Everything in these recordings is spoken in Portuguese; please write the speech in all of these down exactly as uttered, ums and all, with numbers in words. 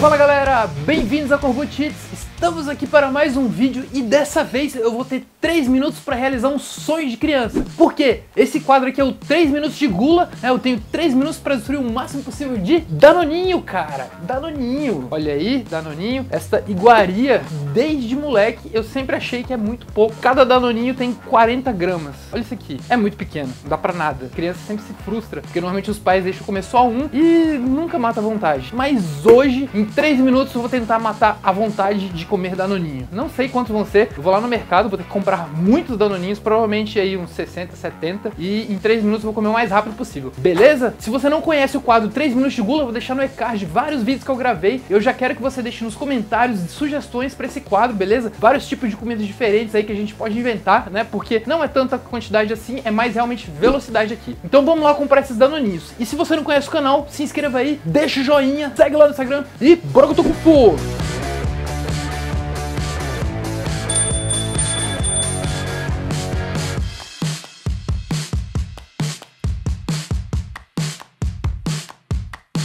Fala galera, bem-vindos a Corbucci Eats. Estamos aqui para mais um vídeo e dessa vez eu vou ter três minutos para realizar um sonho de criança. Por quê? Esse quadro aqui é o três minutos de gula, né? Eu tenho três minutos para destruir o máximo possível de Danoninho, cara. Danoninho. Olha aí, Danoninho. Esta iguaria, desde moleque, eu sempre achei que é muito pouco. Cada Danoninho tem quarenta gramas. Olha isso aqui. É muito pequeno, não dá pra nada. A criança sempre se frustra, porque normalmente os pais deixam comer só um e nunca mata a vontade. Mas hoje, em três minutos eu vou tentar matar a vontade de comer Danoninho. Não sei quantos vão ser. Eu vou lá no mercado, vou ter que comprar muitos Danoninhos, provavelmente aí uns sessenta, setenta. E em três minutos eu vou comer o mais rápido possível. Beleza? Se você não conhece o quadro três minutos de Gula, eu vou deixar no e-card vários vídeos que eu gravei. Eu já quero que você deixe nos comentários sugestões pra esse quadro, beleza? Vários tipos de comidas diferentes aí que a gente pode inventar, né? Porque não é tanta quantidade assim, é mais realmente velocidade aqui. Então vamos lá comprar esses Danoninhos. E se você não conhece o canal, se inscreva aí, deixa o joinha, segue lá no Instagram e bora que eu tô com fome!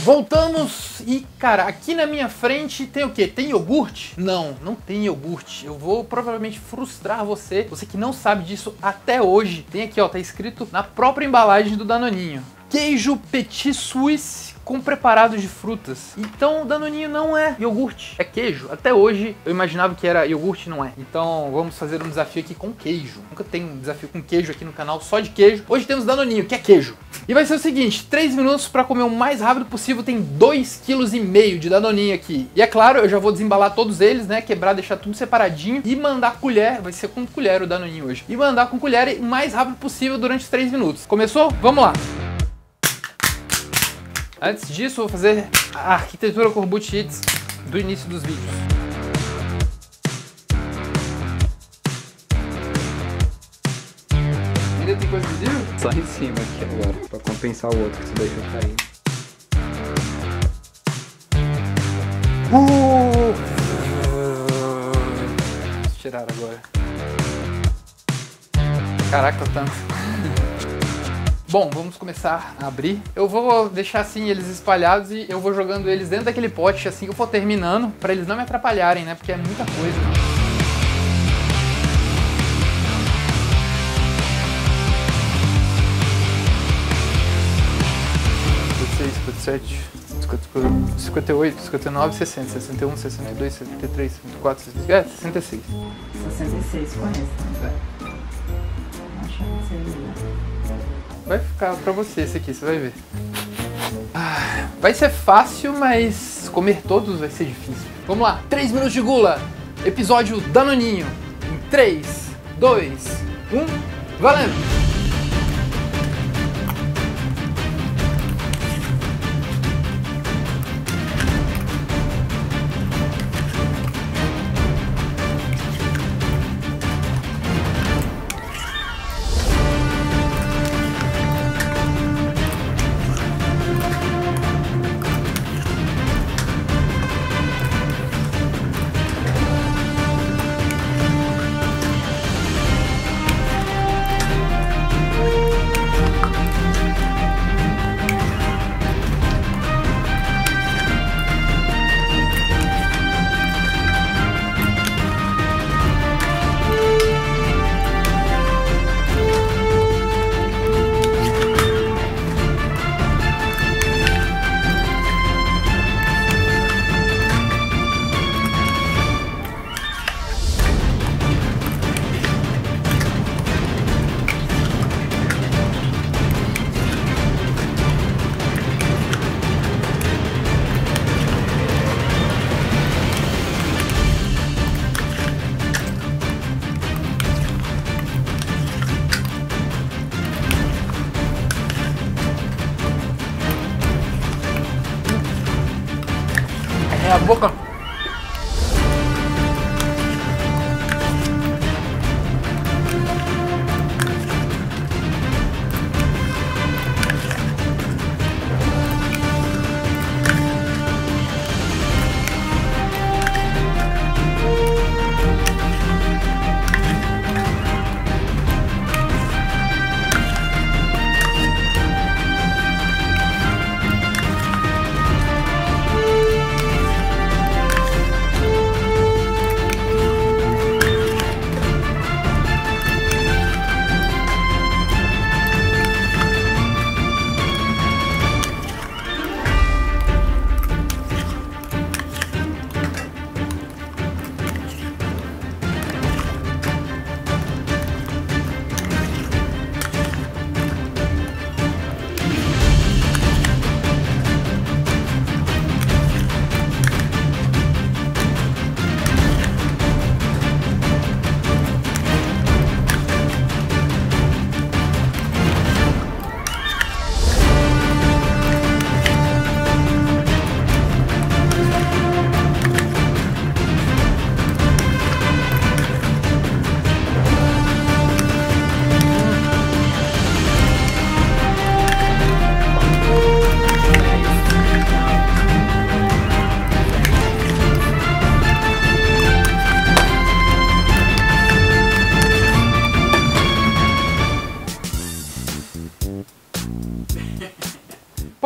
Voltamos e, cara, aqui na minha frente tem o quê? Tem iogurte? Não, não tem iogurte. Eu vou provavelmente frustrar você, você que não sabe disso até hoje. Tem aqui, ó, tá escrito na própria embalagem do Danoninho. Queijo Petit Suisse com preparados de frutas. Então, Danoninho não é iogurte, é queijo. Até hoje eu imaginava que era iogurte, não é. Então, vamos fazer um desafio aqui com queijo. Nunca tem um desafio com queijo aqui no canal, só de queijo. Hoje temos Danoninho, que é queijo. E vai ser o seguinte, três minutos para comer o mais rápido possível. Tem dois vírgula cinco quilos de Danoninho aqui. E é claro, eu já vou desembalar todos eles, né? Quebrar, deixar tudo separadinho e mandar colher. Vai ser com colher o Danoninho hoje. E mandar com colher o mais rápido possível durante os três minutos. Começou? Vamos lá! Antes disso, eu vou fazer a arquitetura Corbucci Eats do início dos vídeos. Ainda tem coisa de livro? Só em cima aqui agora, pra compensar o outro que isso daí já caiu. Uh! Vamos tirar agora. Caraca, tanto. Bom, vamos começar a abrir. Eu vou deixar assim eles espalhados e eu vou jogando eles dentro daquele pote assim que eu for terminando, pra eles não me atrapalharem, né? Porque é muita coisa. cinquenta e seis, cinquenta e sete, cinquenta e oito, cinquenta e nove, sessenta, sessenta e um, sessenta e dois, sessenta e três, sessenta e quatro, sessenta e cinco, é, sessenta e seis. sessenta e seis, quarenta. Vai ficar pra você esse aqui, você vai ver. Ah, vai ser fácil, mas comer todos vai ser difícil. Vamos lá, três minutos de gula, episódio Danoninho. Em três, dois, um, valendo! A boca.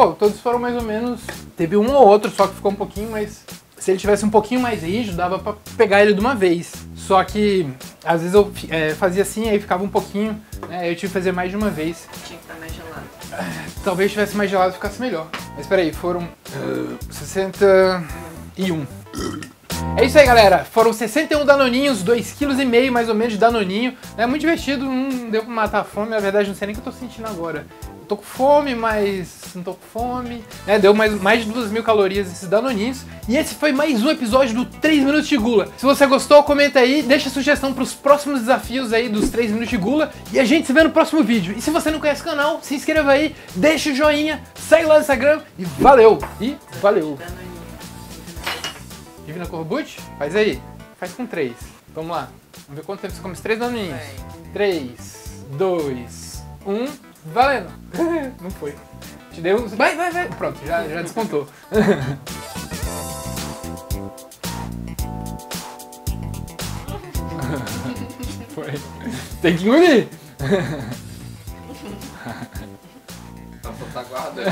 pô, todos foram mais ou menos... Teve um ou outro só que ficou um pouquinho mais... Se ele tivesse um pouquinho mais rígido, dava pra pegar ele de uma vez. Só que, às vezes eu é, fazia assim, aí ficava um pouquinho, né? Eu tive que fazer mais de uma vez. Tinha que estar mais gelado. Talvez tivesse mais gelado e ficasse melhor. Mas peraí, foram uh, sessenta e um. É isso aí, galera. Foram sessenta e um danoninhos, dois vírgula cinco quilos mais ou menos de danoninho. É muito divertido, não deu pra matar a fome. Na verdade, não sei nem o que eu tô sentindo agora. Eu tô com fome, mas não tô com fome. É, deu mais, mais de duas mil calorias esses danoninhos. E esse foi mais um episódio do três minutos de Gula. Se você gostou, comenta aí, deixa a sugestão pros próximos desafios aí dos três minutos de Gula. E a gente se vê no próximo vídeo. E se você não conhece o canal, se inscreva aí, deixa o joinha, segue lá no Instagram e valeu! E valeu! Divina Corbucci? Faz aí. Faz com três. Vamos lá. Vamos ver quanto tempo você come os três danoninhos. três, dois, um. Valendo! Não foi. Te dei uns... Vai, vai, vai! Pronto, já, já descontou. Foi. Tem que engolir! Tá, só tá guardando.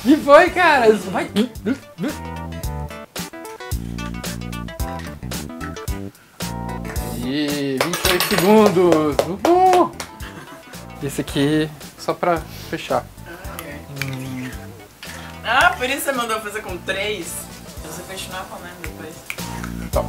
Que foi, cara? Vai! E vinte e oito segundos. Uhul. Esse aqui só pra fechar. Ah, okay. hum. Ah, por isso você mandou fazer com três. Pra você continuar falando depois. Tá.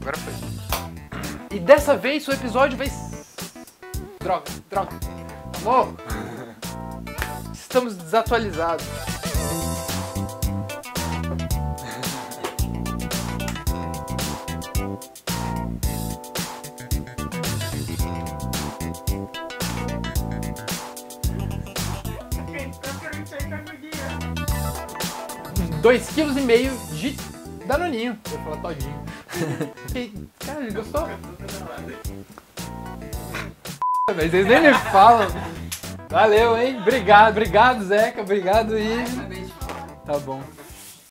Agora foi. E dessa vez o episódio vai... Droga, droga. Amor! Estamos desatualizados. dois vírgula cinco quilos de danoninho. Eu ia falar todinho. Cara, ele gostou? Mas eles nem me falam. Valeu, hein? Obrigado, obrigado, Zeca. Obrigado e... Tá bom.